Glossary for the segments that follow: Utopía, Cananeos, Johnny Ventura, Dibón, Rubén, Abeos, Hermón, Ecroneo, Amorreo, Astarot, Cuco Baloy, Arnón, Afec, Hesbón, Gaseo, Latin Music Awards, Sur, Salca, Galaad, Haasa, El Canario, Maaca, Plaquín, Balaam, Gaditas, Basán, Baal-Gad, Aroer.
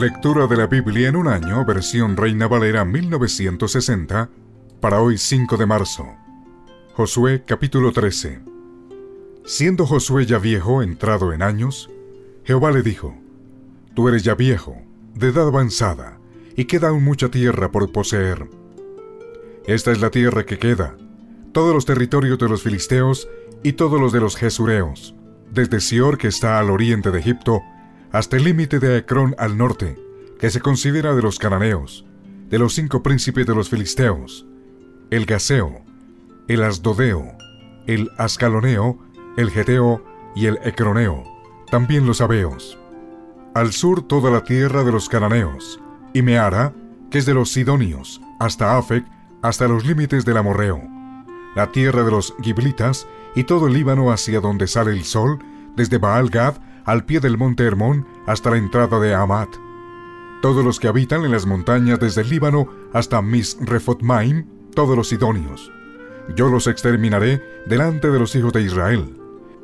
Lectura de la Biblia en un año, versión Reina Valera 1960, para hoy 5 de marzo. Josué capítulo 13. Siendo Josué ya viejo, entrado en años, Jehová le dijo: Tú eres ya viejo, de edad avanzada, y queda aún mucha tierra por poseer. Esta es la tierra que queda, todos los territorios de los filisteos y todos los de los gesureos, desde Sior, que está al oriente de Egipto, hasta el límite de Ecrón al norte, que se considera de los cananeos, de los 5 príncipes de los filisteos, el gaseo, el asdodeo, el ascaloneo, el geteo y el ecroneo, también los abeos. Al sur toda la tierra de los cananeos, y Meara, que es de los sidonios, hasta Afec, hasta los límites del amorreo, la tierra de los giblitas y todo el Líbano hacia donde sale el sol, desde Baal-Gad al pie del monte Hermón hasta la entrada de Amat. Todos los que habitan en las montañas desde el Líbano hasta Mis-Refotmaim, todos los sidonios. Yo los exterminaré delante de los hijos de Israel.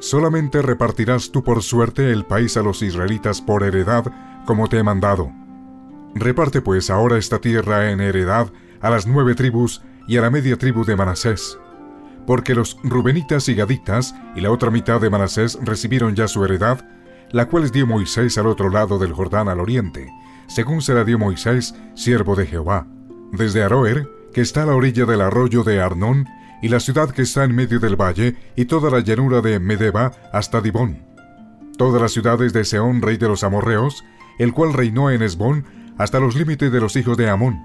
Solamente repartirás tú por suerte el país a los israelitas por heredad, como te he mandado. Reparte pues ahora esta tierra en heredad a las 9 tribus y a la media tribu de Manasés. Porque los rubenitas y gaditas y la otra mitad de Manasés recibieron ya su heredad, la cual les dio Moisés al otro lado del Jordán al oriente, según se la dio Moisés, siervo de Jehová. Desde Aroer, que está a la orilla del arroyo de Arnón, y la ciudad que está en medio del valle, y toda la llanura de Medeba hasta Dibón. Todas las ciudades de Seón, rey de los amorreos, el cual reinó en Hesbón, hasta los límites de los hijos de Amón,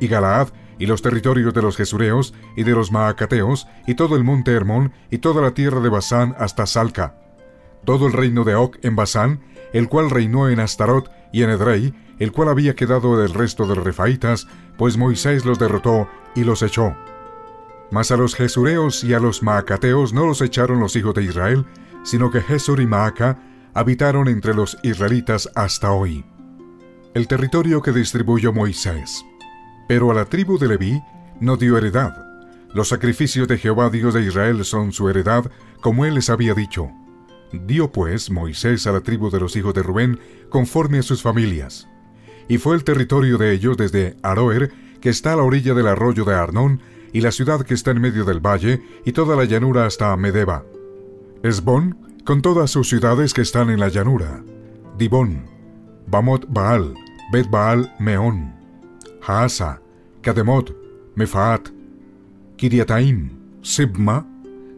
y Galaad, y los territorios de los Gesureos y de los Maacateos, y todo el monte Hermón, y toda la tierra de Basán hasta Salca. Todo el reino de Og en Basán, el cual reinó en Astarot y en Edrei, el cual había quedado del resto de los refaitas, pues Moisés los derrotó y los echó. Mas a los Gesureos y a los Maacateos no los echaron los hijos de Israel, sino que Gesur y Maaca habitaron entre los israelitas hasta hoy. El territorio que distribuyó Moisés. Pero a la tribu de Leví no dio heredad. Los sacrificios de Jehová, Dios de Israel, son su heredad, como él les había dicho. Dio pues Moisés a la tribu de los hijos de Rubén, conforme a sus familias. Y fue el territorio de ellos desde Aroer, que está a la orilla del arroyo de Arnón, y la ciudad que está en medio del valle, y toda la llanura hasta Medeba. Hesbón, con todas sus ciudades que están en la llanura. Dibón, Bamot Baal, Bet Baal Meón, Haasa, Kademot, Mefaat, Kiriataim, Sibma,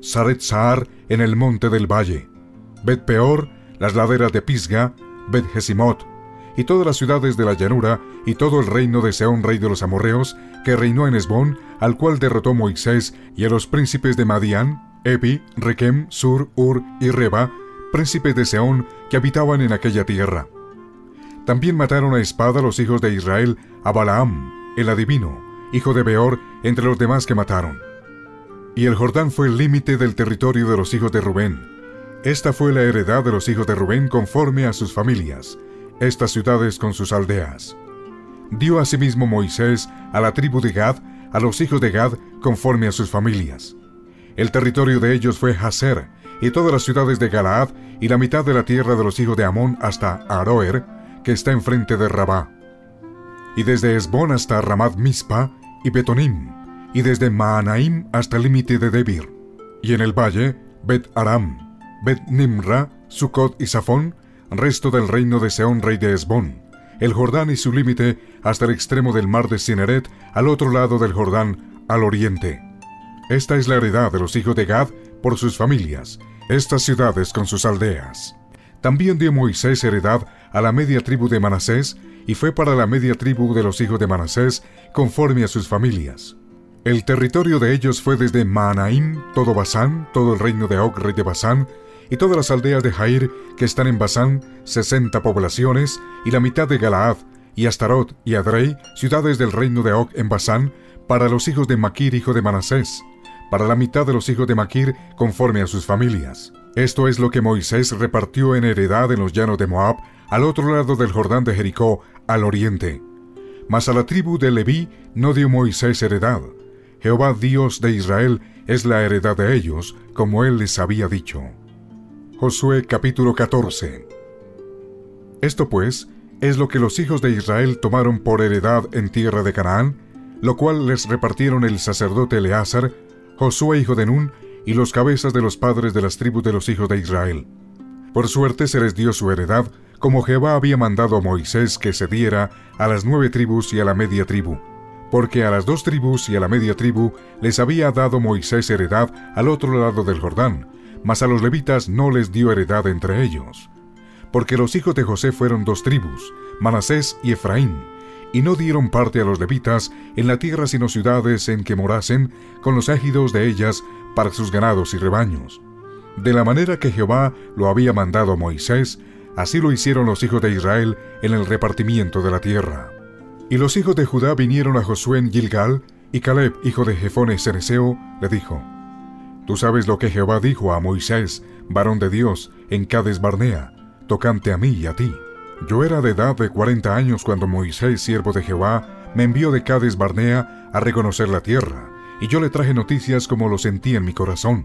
Saret-Saar en el monte del valle, Bet-Peor, las laderas de Pisga, Bet-Jesimot, y todas las ciudades de la llanura, y todo el reino de Seón, rey de los amorreos, que reinó en Hesbón, al cual derrotó Moisés, y a los príncipes de Madián, Epi, Rekem, Sur, Ur y Reba, príncipes de Seón, que habitaban en aquella tierra. También mataron a espada los hijos de Israel a Balaam, el adivino, hijo de Beor, entre los demás que mataron. Y el Jordán fue el límite del territorio de los hijos de Rubén. Esta fue la heredad de los hijos de Rubén conforme a sus familias, estas ciudades con sus aldeas. Dio asimismo Moisés a la tribu de Gad, a los hijos de Gad, conforme a sus familias. El territorio de ellos fue Haser, y todas las ciudades de Galaad, y la mitad de la tierra de los hijos de Amón hasta Aroer, que está enfrente de Rabá, y desde Hesbón hasta Ramat Mispa y Betonim, y desde Maanaim hasta el límite de Debir, y en el valle, Bet Aram, Bet Nimra, Sucot y Safón, resto del reino de Seón, rey de Hesbón, el Jordán y su límite hasta el extremo del mar de Cineret, al otro lado del Jordán, al oriente. Esta es la heredad de los hijos de Gad por sus familias, estas ciudades con sus aldeas. También dio Moisés heredad a la media tribu de Manasés, y fue para la media tribu de los hijos de Manasés, conforme a sus familias. El territorio de ellos fue desde Maanaim, todo Basán, todo el reino de Og, rey de Basán, y todas las aldeas de Jair, que están en Basán, 60 poblaciones, y la mitad de Galaad, y Astarot y Edrei, ciudades del reino de Og en Basán, para los hijos de Maquir, hijo de Manasés, para la mitad de los hijos de Maquir, conforme a sus familias. Esto es lo que Moisés repartió en heredad en los llanos de Moab, al otro lado del Jordán de Jericó, al oriente. Mas a la tribu de Leví no dio Moisés heredad. Jehová, Dios de Israel, es la heredad de ellos, como él les había dicho. Josué capítulo 14. Esto pues es lo que los hijos de Israel tomaron por heredad en tierra de Canaán, lo cual les repartieron el sacerdote Eleazar, Josué hijo de Nun, y los cabezas de los padres de las tribus de los hijos de Israel. Por suerte se les dio su heredad, como Jehová había mandado a Moisés que se diera a las 9 tribus y a la media tribu, porque a las 2 tribus y a la media tribu les había dado Moisés heredad al otro lado del Jordán, mas a los levitas no les dio heredad entre ellos. Porque los hijos de José fueron 2 tribus, Manasés y Efraín, y no dieron parte a los levitas en la tierra sino ciudades en que morasen, con los ejidos de ellas para sus ganados y rebaños. De la manera que Jehová lo había mandado a Moisés, así lo hicieron los hijos de Israel en el repartimiento de la tierra. Y los hijos de Judá vinieron a Josué en Gilgal, y Caleb, hijo de Jefone Ceneseo, le dijo: Tú sabes lo que Jehová dijo a Moisés, varón de Dios, en Cades Barnea, tocante a mí y a ti. Yo era de edad de 40 años cuando Moisés, siervo de Jehová, me envió de Cades Barnea a reconocer la tierra, y yo le traje noticias como lo sentí en mi corazón.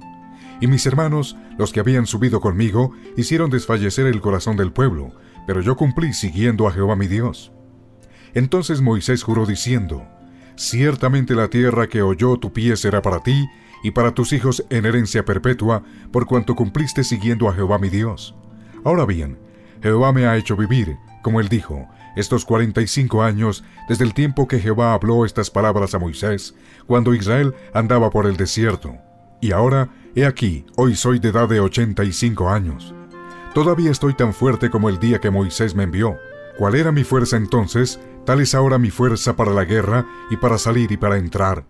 Y mis hermanos, los que habían subido conmigo, hicieron desfallecer el corazón del pueblo, pero yo cumplí siguiendo a Jehová mi Dios. Entonces Moisés juró diciendo: Ciertamente la tierra que oyó tu pie será para ti y para tus hijos en herencia perpetua, por cuanto cumpliste siguiendo a Jehová mi Dios. Ahora bien, Jehová me ha hecho vivir, como él dijo, estos 45 años, desde el tiempo que Jehová habló estas palabras a Moisés, cuando Israel andaba por el desierto. Y ahora, he aquí, hoy soy de edad de 85 años. Todavía estoy tan fuerte como el día que Moisés me envió. ¿Cuál era mi fuerza entonces? Tal es ahora mi fuerza para la guerra, y para salir y para entrar.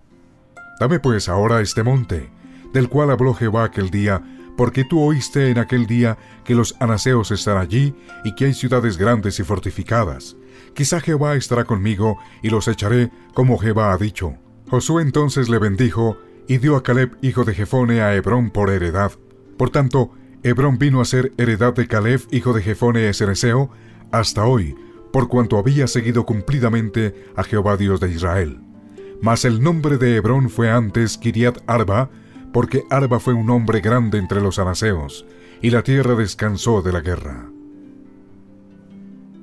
Dame pues ahora este monte, del cual habló Jehová aquel día, porque tú oíste en aquel día que los anaseos están allí, y que hay ciudades grandes y fortificadas. Quizá Jehová estará conmigo, y los echaré, como Jehová ha dicho. Josué entonces le bendijo, y dio a Caleb, hijo de Jefone, a Hebrón por heredad. Por tanto, Hebrón vino a ser heredad de Caleb, hijo de Jefone Ceneseo, hasta hoy, por cuanto había seguido cumplidamente a Jehová Dios de Israel. Mas el nombre de Hebrón fue antes Kiriat Arba, porque Arba fue un hombre grande entre los anaseos, y la tierra descansó de la guerra.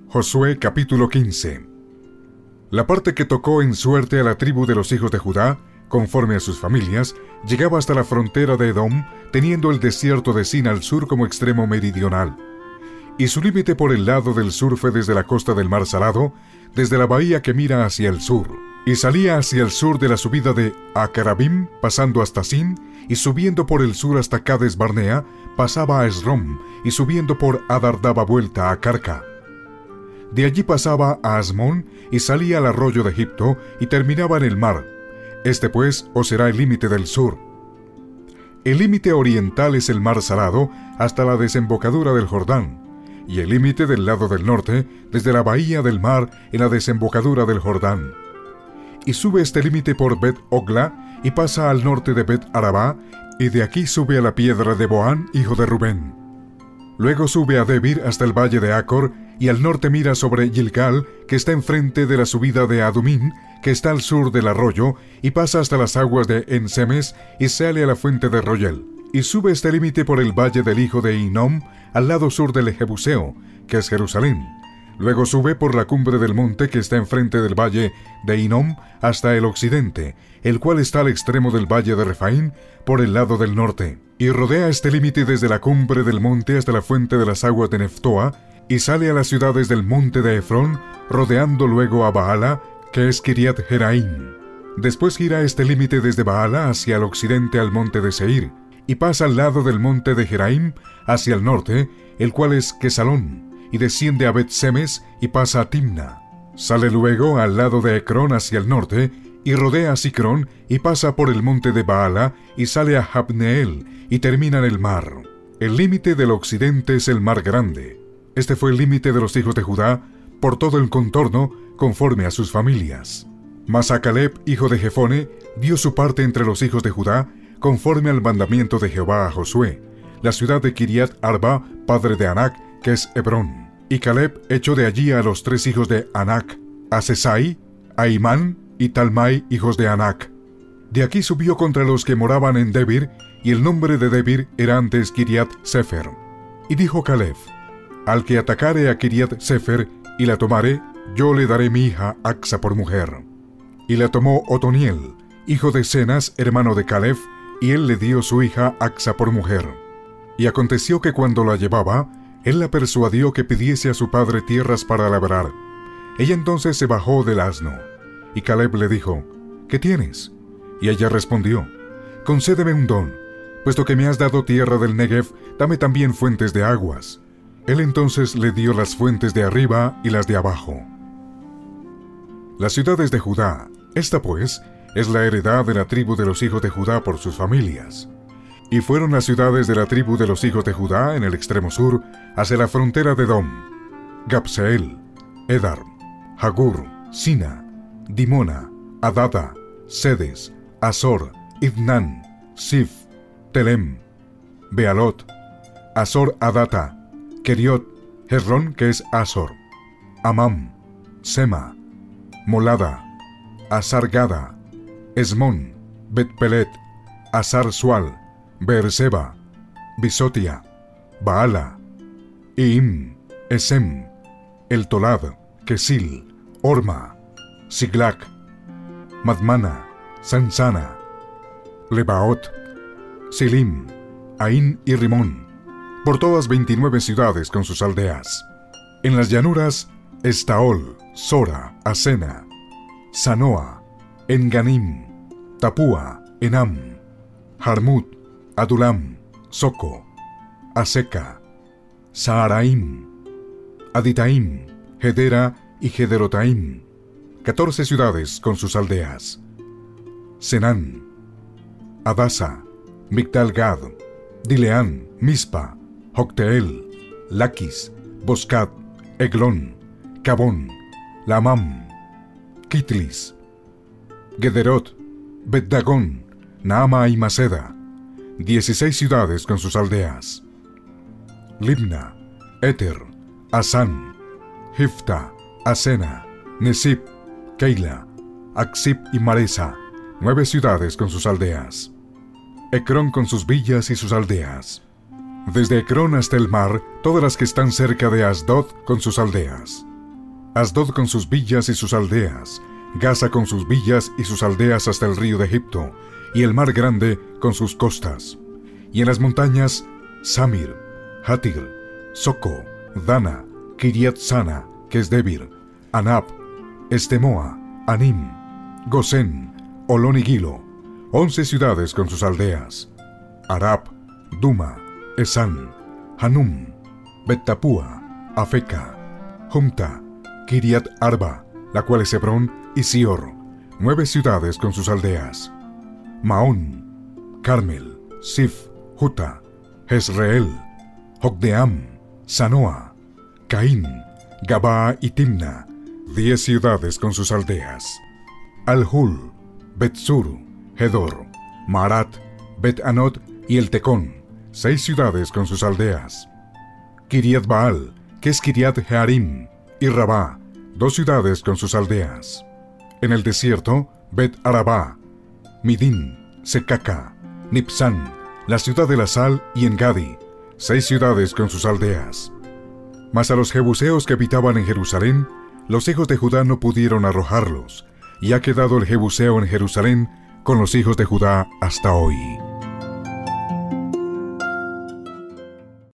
Josué capítulo 15. La parte que tocó en suerte a la tribu de los hijos de Judá, conforme a sus familias, llegaba hasta la frontera de Edom, teniendo el desierto de Sin al sur como extremo meridional. Y su límite por el lado del sur fue desde la costa del mar Salado, desde la bahía que mira hacia el sur, y salía hacia el sur de la subida de Acarabim, pasando hasta Sin, y subiendo por el sur hasta Cades Barnea, pasaba a Esrom, y subiendo por Adar daba vuelta a Carca. De allí pasaba a Asmón, y salía al arroyo de Egipto, y terminaba en el mar. Este pues os será el límite del sur. El límite oriental es el mar Salado, hasta la desembocadura del Jordán, y el límite del lado del norte, desde la bahía del mar en la desembocadura del Jordán. Y sube este límite por Bet Ogla, y pasa al norte de Bet Arabá, y de aquí sube a la piedra de Boán, hijo de Rubén. Luego sube a Debir hasta el valle de Acor, y al norte mira sobre Gilgal, que está enfrente de la subida de Adumín, que está al sur del arroyo, y pasa hasta las aguas de Ensemes, y sale a la fuente de Royel. Y sube este límite por el valle del hijo de Hinnom, al lado sur del Jebuseo, que es Jerusalén. Luego sube por la cumbre del monte que está enfrente del valle de Hinnom hasta el occidente, el cual está al extremo del valle de Refaín, por el lado del norte. Y rodea este límite desde la cumbre del monte hasta la fuente de las aguas de Neftoa, y sale a las ciudades del monte de Efrón, rodeando luego a Baala, que es Kiriat Jeraín. Después gira este límite desde Baala hacia el occidente al monte de Seir, y pasa al lado del monte de Jeraim hacia el norte, el cual es Quesalón, y desciende a Bet-Semes y pasa a Timna. Sale luego al lado de Ecrón hacia el norte, y rodea a Sicrón, y pasa por el monte de Baala, y sale a Jabneel, y termina en el mar. El límite del occidente es el mar grande. Este fue el límite de los hijos de Judá, por todo el contorno, conforme a sus familias. Mas a Caleb, hijo de Jefone, dio su parte entre los hijos de Judá, conforme al mandamiento de Jehová a Josué, la ciudad de Kiriat Arba, padre de Anac, que es Hebrón. Y Caleb echó de allí a los 3 hijos de Anac, a Sesai, a Imán y Talmai, hijos de Anac. De aquí subió contra los que moraban en Debir, y el nombre de Debir era antes Kiriat Sefer. Y dijo Caleb: Al que atacare a Kiriat Sefer y la tomare, yo le daré mi hija Axa por mujer. Y la tomó Otoniel, hijo de Senas, hermano de Caleb, y él le dio su hija Axa por mujer. Y aconteció que cuando la llevaba, él la persuadió que pidiese a su padre tierras para labrar. Ella entonces se bajó del asno, y Caleb le dijo, ¿qué tienes? Y ella respondió, concédeme un don, puesto que me has dado tierra del Negev, dame también fuentes de aguas. Él entonces le dio las fuentes de arriba y las de abajo. Las ciudades de Judá, esta pues, es la heredad de la tribu de los hijos de Judá por sus familias. Y fueron las ciudades de la tribu de los hijos de Judá en el extremo sur, hacia la frontera de Edom: Gabseel, Edar, Hagur, Sina, Dimona, Adada, Sedes, Azor, Ibnán, Sif, Telem, Bealot, Azor Adata, Keriot, Herrón, que es Azor, Amam, Sema, Molada, Azargada, Esmón, Betpelet, Azar Sual, Beerseba, Bisotia, Baala, Iim, Esem, Eltolad, Kesil, Orma, Siglac, Madmana, Sansana, Lebaot, Silim, Ain y Rimón, por todas 29 ciudades con sus aldeas. En las llanuras, Estaol, Sora, Asena, Sanoa, Enganim, Tapúa, Enam, Jarmut, Adulam, Soco, Aseca, Saaraim, Aditaim, Gedera y Gederotaim, 14 ciudades con sus aldeas. Senán, Adasa, Migdal-Gad, Dileán, Mispa, Jocteel, Laquis, Boscat, Eglón, Cabón, Lamam, Kitlis, Gederot, Bet-Dagón, Naama y Maceda, 16 ciudades con sus aldeas. Libna, Éter, Asán, Hifta, Asena, Nesib, Keila, Aksib y Maresa, 9 ciudades con sus aldeas. Ecrón con sus villas y sus aldeas. Desde Ecrón hasta el mar, todas las que están cerca de Asdod con sus aldeas. Asdod con sus villas y sus aldeas. Gaza con sus villas y sus aldeas hasta el río de Egipto, y el mar grande con sus costas. Y en las montañas, Samir, Hatir, Soco, Dana, Kiriat Sana, que es Debir, Anab, Estemoa, Anim, Gosén, Olón y Gilo, 11 ciudades con sus aldeas: Arab, Duma, Esán, Hanum, Betapúa, Afeca, Humta, Kiriat Arba, la cual es Hebrón, y Sior, 9 ciudades con sus aldeas: Maón, Carmel, Sif, Juta, Jezreel, Jocdeam, Sanoa, Caín, Gabaa y Timna, 10 ciudades con sus aldeas: Al-Hul, Betsur, Hedor, Maarat, Bet-Anot y el Tecón, 6 ciudades con sus aldeas. Kiriat Baal, que es Kiriat Jearim, y Rabá, 2 ciudades con sus aldeas. En el desierto, Bet-Arabá, Midín, Secaca, Nipsán, la ciudad de la sal y Engadi, 6 ciudades con sus aldeas. Mas a los jebuseos que habitaban en Jerusalén, los hijos de Judá no pudieron arrojarlos, y ha quedado el jebuseo en Jerusalén con los hijos de Judá hasta hoy.